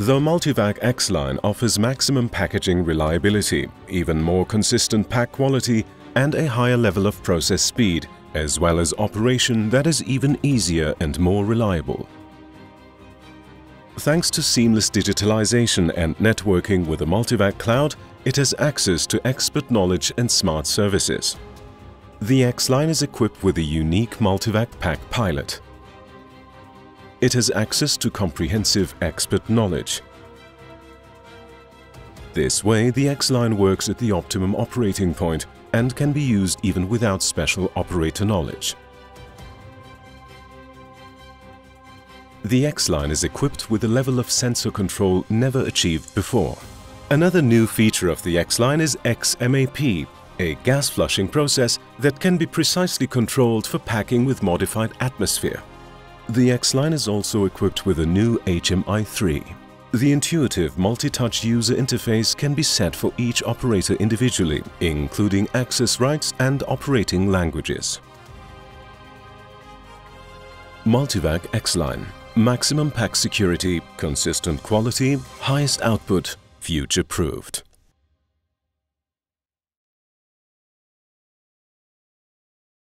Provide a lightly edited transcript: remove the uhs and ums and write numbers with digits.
The Multivac X-Line offers maximum packaging reliability, even more consistent pack quality and a higher level of process speed, as well as operation that is even easier and more reliable. Thanks to seamless digitalization and networking with the Multivac Cloud, it has access to expert knowledge and smart services. The X-Line is equipped with a unique Multivac pack pilot. It has access to comprehensive expert knowledge. This way, the X-Line works at the optimum operating point and can be used even without special operator knowledge. The X-Line is equipped with a level of sensor control never achieved before. Another new feature of the X-Line is XMAP, a gas flushing process that can be precisely controlled for packing with modified atmosphere. The X-Line is also equipped with a new HMI3. The intuitive multi-touch user interface can be set for each operator individually, including access rights and operating languages. Multivac X-Line. Maximum pack security, consistent quality, highest output, future-proofed.